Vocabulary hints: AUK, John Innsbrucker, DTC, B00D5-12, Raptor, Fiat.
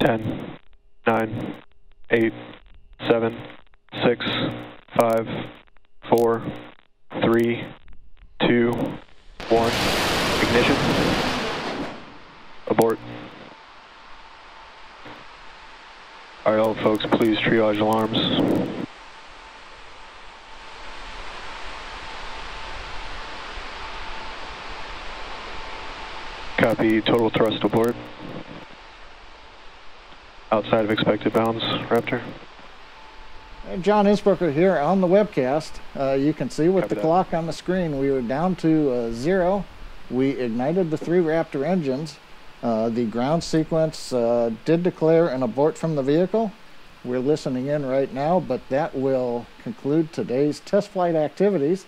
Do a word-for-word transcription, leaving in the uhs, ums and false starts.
ten, nine, eight, seven, six, five, four, three, two, one, ignition, abort. All right, all folks, please triage alarms. Copy, total thrust abort. Outside of expected bounds, Raptor. John Innsbrucker here on the webcast. Uh, you can see with Copy the that. Clock on the screen, we were down to uh, zero. We ignited the three Raptor engines. Uh, the ground sequence uh, did declare an abort from the vehicle. We're listening in right now, but that will conclude today's test flight activities.